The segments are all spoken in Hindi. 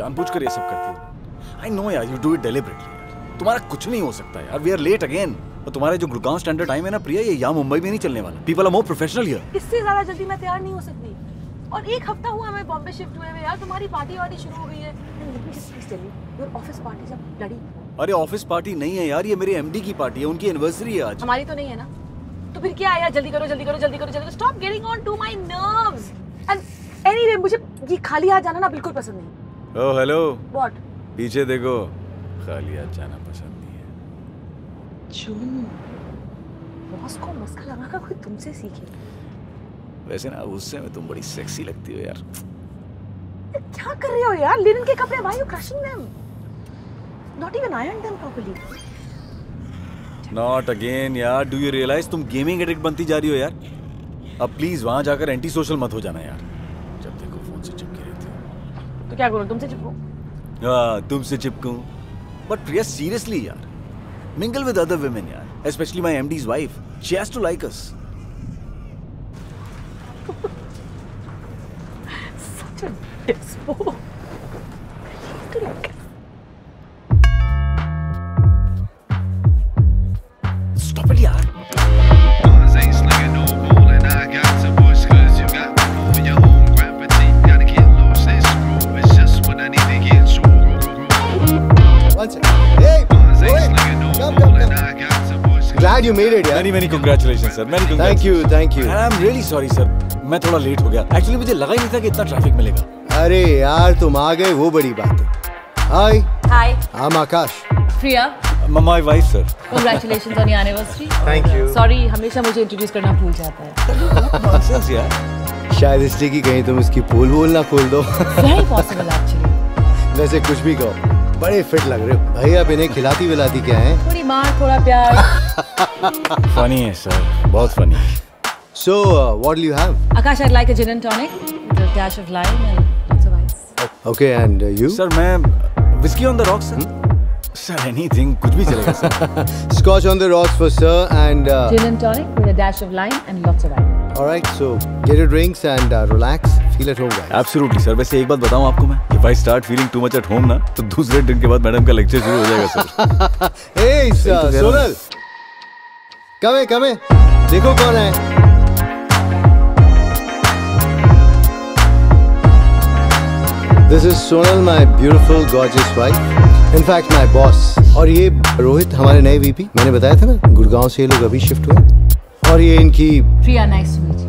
जानबूझकर ये सब करती हो। आई नो यार, यू डू इट डेलिबरेटली। तुम्हारा कुछ नहीं हो सकता यार, वी आर लेट अगेन। और तुम्हारे जो गुड़गांव स्टैंडर्ड टाइम है ना प्रिया, ये यहाँ मुंबई में नहीं चलने वाला। People are more professional here. इससे ज्यादा जल्दी मैं तैयार नहीं हो सकती। और एक हफ्ता हुआ हमें बॉम्बे शिफ्ट हुए हुए यार, तुम्हारी पार्टी वार्टी शुरू हो गई है। योर ऑफिस पार्टी सब लड़ी। अरे ऑफिस पार्टी नहीं है यार, ये मेरे एमडी की पार्टी है, उनकी एनिवर्सरी है आज। हमारी तो नहीं है ना, तो फिर क्या है यार? जल्दी करो जल्दी करो जल्दी करो जल्दी करो। Stop getting on to my nerves. And anyway, मुझे ये खाली हाथ जाना ना बिल्कुल पसंद नहीं। Oh hello, what? पीछे देखो, खाली हाथ जाना पसंद नहीं है। चुन बॉस को मस्का लगा कर खुद तुमसे सीखे। वैसे ना उससे में तुम बड़ी सेक्सी लगती हो यार। क्या कर रहे हो यार? लिनन के कपड़े, why you crushing them? Not even ironed them properly. Not again यार, do you realize तुम गेमिंग एडिक्ट बनती जा रही हो यार। अब प्लीज वहाँ जाकर एंटी सोशल मत हो जाना यार। जब देखो फोन से चिपकी रहती हो। तो क्या करूँ, तुमसे चिपकूँ? हाँ तुमसे चिपकूँ। But Priya seriously यार, mingle with other women यार, especially my MD's wife. She has to like us. Such a dispo. You made it, yeah. Many congratulations, sir. Many congratulations. Thank you, thank you. And I'm really sorry, sir. मैं थोड़ा लेट हो गया। Actually मुझे लगा ही नहीं था कि इतना ट्रैफिक मिलेगा। अरे यार तुम आ गए, वो बड़ी बात है। Hi. Hi. I'm Akash. Priya. My wife, sir. Congratulations on your anniversary. Thank you. Sorry, हमेशा मुझे इंट्रोड्यूस करना भूल जाता है। यार शायद इसलिए कि कहीं तुम इसकी पोल वोल ना खोल दो। Very possible actually. वैसे कुछ भी कहो, बड़े फिट लग रहे हो भाई। आप इन्हें खिलाती विलाती क्या है? थोड़ी मार थोड़ा प्यार। फनी है सर, बहुत funny. So what do you have? Akash, I'd like a gin and tonic with a dash of lime and lots of ice. Okay, and you? Sir, मैं whiskey on the rocks sir. Sir, anything, कुछ भी चलेगा sir. Scotch on the rocks for sir and gin and tonic with a dash of lime and lots of ice. All right, so get your drinks and relax. Feel at home, guys. Absolutely, sir. वैसे एक बात बताऊँ आपको मैं, if I start feeling too much at home ना, तो दूसरे दिन के बाद मैडम का लेक्चर शुरू हो जाएगा sir. Hey, sir, Sonal, come here, come here. देखो कौन है? This is Sonal, my beautiful, gorgeous wife. In fact, my boss. और ये रोहित, हमारे नए VP. मैंने बताया था ना, गुड़गांव से ये लोग अभी शिफ्ट हुए। और ये इनकी Priya. Nice to meet you.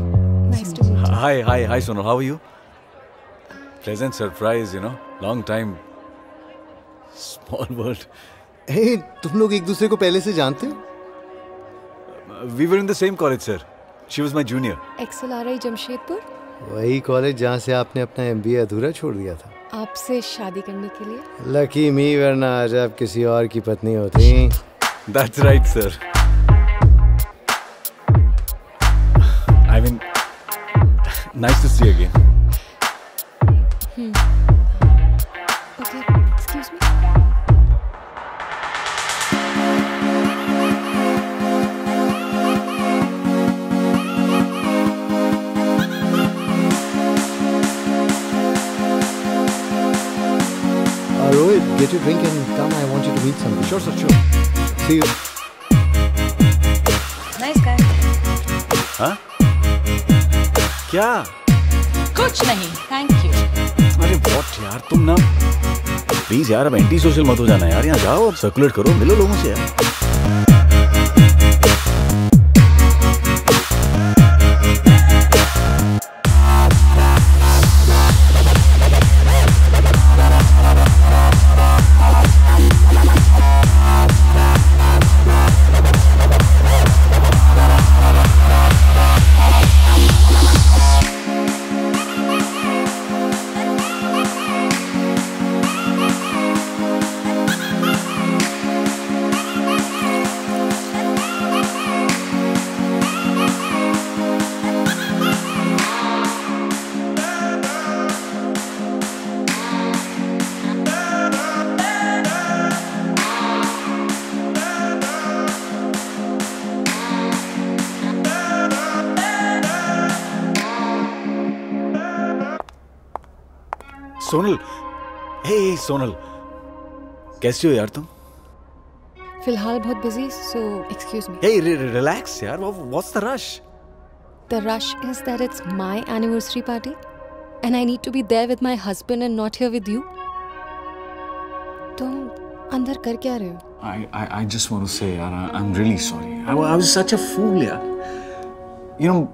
Nice to meet you. Hi hi hi Sonal, how are you? Pleasant surprise, you know, long time, small world. Hey, तुम लोग एक दूसरे को पहले से जानते हो? We were in the same college sir, she was my junior. XL RI Jamshedpur, वही कॉलेज जहाँ से आपने अपना MBA अधूरा छोड़ दिया था आपसे शादी करने के लिए। लकी मी, वरना आज आप किसी और की पत्नी होती। That's right sir. I mean, nice to see you again. Okay, excuse me. Rohit, get your drink and come. I want you to meet somebody. Sure, sure, sure. See you. Nice guy. Huh? क्या? कुछ नहीं, थैंक यू। अरे व्हाट यार, तुम ना प्लीज यार अब एंटी सोशल मत हो जाना यार। यहाँ जाओ, अब सर्कुलेट करो, मिलो लोगों से हे सोनल, कैसी हो यार तुम? फिलहाल बहुत busy, so excuse me. Hey relax यार, what's the rush? The rush is that it's my anniversary party and I need to be there with my husband and not here with you. तुम अंदर कर क्या रहे हो? I just want to say yaar, I'm really sorry. I was such a fool yaar. You know,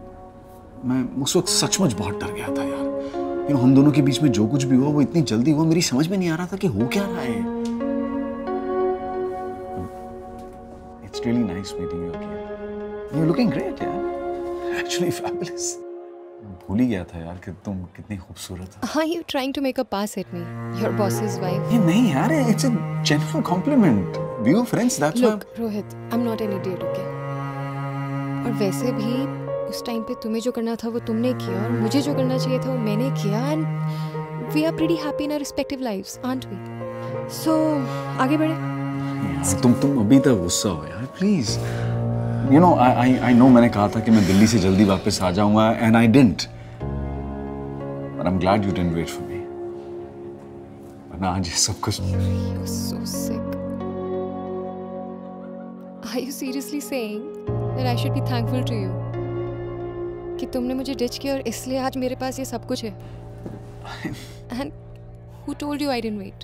मैं उस वक्त सचमुच बहुत डर गया था यार. You know, हम दोनों के बीच में जो कुछ भी हुआ वो इतनी जल्दी हुआ, मेरी समझ में नहीं आ रहा था कि हो क्या रहा है. It's really nice meeting you again. You're looking great यार. Actually fabulous. भूल ही गया था यार कि तुम कितनी खूबसूरत हो. Are you trying to make a pass at me? Your boss's wife? ये नहीं यार, it's a genuine compliment. We were friends, that's why. Look, Rohit, I'm not an idiot, okay? और वैसे भी उस टाइम पे तुम्हें जो करना था वो तुमने किया और मुझे जो करना चाहिए था वो मैंने किया and we are pretty happy in our respective lives, aren't we? So आगे बढ़े. तुम अभी तक गुस्सा हो यार, please. You know, I know मैंने कहा था कि मैं दिल्ली से जल्दी वापस आ जाऊंगा and I didn't. But I'm glad you didn't wait for me. वरना आज ये सब कुछ. You're so sick. Are you seriously saying that I should be thankful to you? कि तुमने मुझे ditch किया और इसलिए आज मेरे पास ये सब कुछ है. And who told you I didn't wait?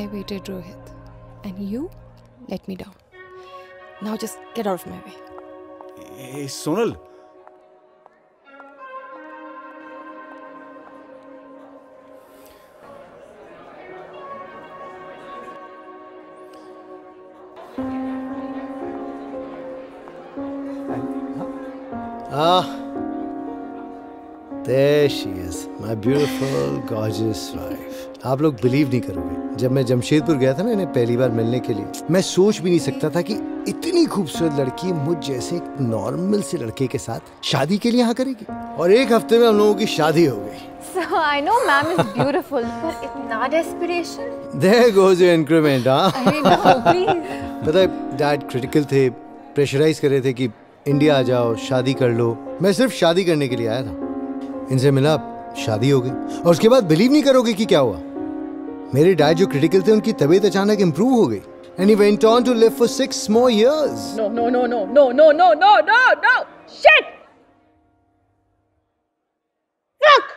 I waited, Rohit, and you let me down. Now just get out of my way. Hey, Sonal. Ah, there she is, my beautiful, gorgeous wife. आप लोग बिलीव नहीं करोगे, जब मैं जमशेदपुर गया था ना इन्हें पहली बार मिलने के लिए, मैं सोच भी नहीं सकता था कि इतनी खूबसूरत लड़की मुझ जैसे एक नॉर्मल से लड़के के साथ शादी के लिए यहाँ करेगी, और एक हफ्ते में हम लोगों की शादी हो गई. So I know ma'am is beautiful, but इतना desperation. There goes your increment, हाँ. अरे no, please. पता है डैड क्रिटिकल थे, प्रेशराइज कर रहे थे कि इंडिया आ जाओ, शादी कर लो. मैं सिर्फ शादी करने के लिए आया था, इनसे मिला, शादी हो गई, और उसके बाद बिलीव नहीं करोगे कि क्या हुआ. मेरे डैड जो क्रिटिकल थे उनकी तबीयत अचानक इम्प्रूव हो गई. And he went on to live for 6 more years. No, no, no, no, no, no, no, no, no, no! Shit! Look!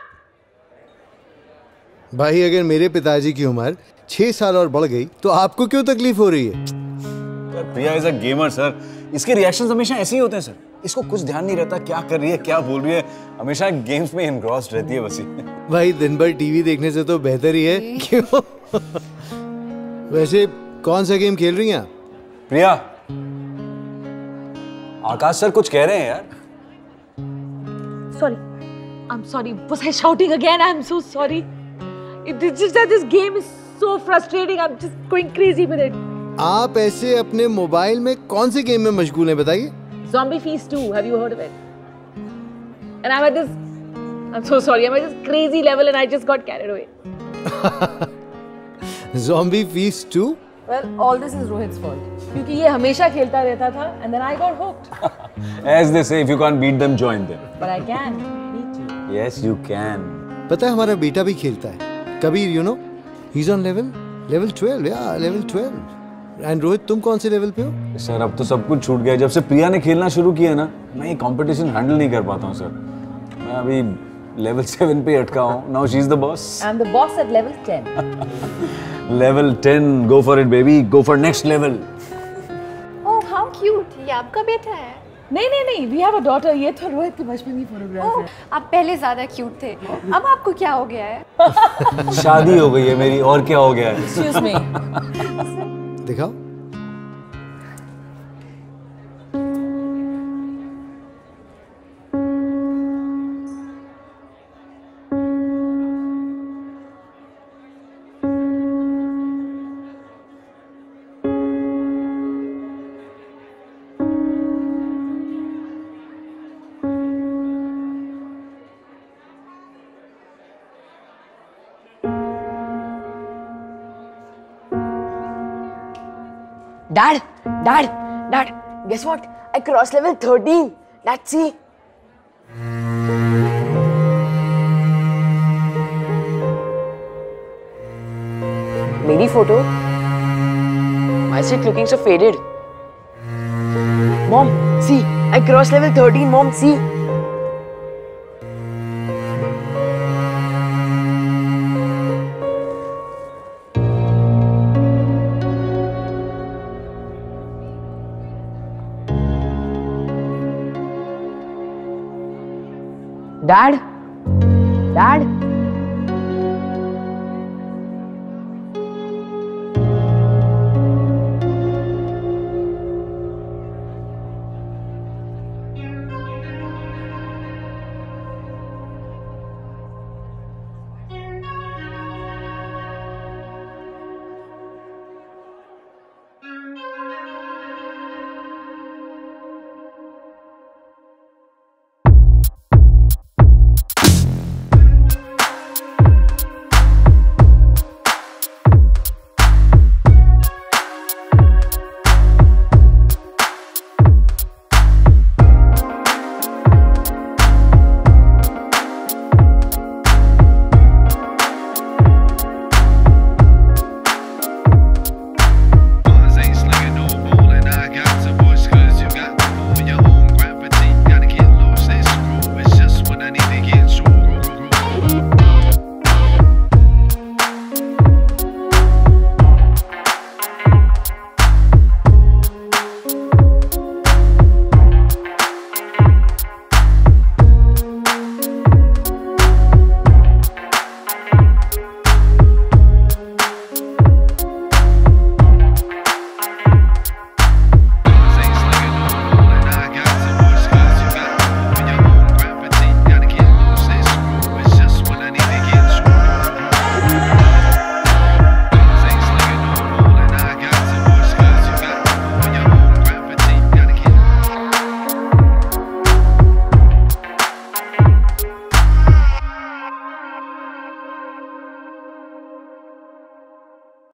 भाई, अगर मेरे पिताजी की उम्र 6 साल और बढ़ गई, तो आपको क्यों तकलीफ हो रही है? प्रिया is a gamer, sir. इसके reactions हमेशा ऐसे ही होते हैं, sir. इसको कुछ ध्यान नहीं रहता क्या कर रही है, क्या बोल रही है. हमेशा games में engrossed रहती है बसी. भाई, दिन भर टीवी देखने से तो बेहतर ही है. क्यों? वैसे कौन सा गेम खेल रही हैं आप? प्रिया, आकाश सर कुछ कह रहे हैं यार. Sorry, I'm sorry. Was I shouting again? I'm so sorry. It's just that this game is so frustrating. I'm just going crazy with it. आप ऐसे अपने मोबाइल में कौन से गेम में मशगूल हैं बताइए? Zombie Feast 2. Have you heard of it? And I'm at this. I'm so sorry. I'm at this crazy level, and I just got carried away. Zombie Feast 2. Well, all this is Rohit's fault. क्योंकि ये हमेशा खेलता रहता था, and then I got hooked. As they say, if you can't beat them, join them. But I can beat you. Yes, you can. पता है हमारा बेटा भी खेलता है. Kabir, you know, he's on level 12, yeah, level 12. And Rohit, तुम कौन से level पे हो? Sir, अब तो सब कुछ छूट गया. जब से प्रिया ने खेलना शुरू किया ना, मैं ये competition handle नहीं कर पाता हूँ sir. मैं अभी level 7 पे अटका हूँ. Now she's the boss. I'm the boss at level 10. Level 10, go for it, baby. Go for next level. Oh, how cute! ये आपका बेटा है? नहीं, we have a daughter. ये तो रोहित की बचपन की फोटोग्राफ है. Oh, आप पहले ज़्यादा cute थे. अब आपको क्या हो गया है? शादी हो गई है मेरी, और क्या हो गया है? Excuse me. दिखाओ. Dad, guess what? I crossed level 13. Dad, see. मेरी photo? Why is it looking so faded? Mom, see, I crossed level 13. Mom, see. Dad? Dad?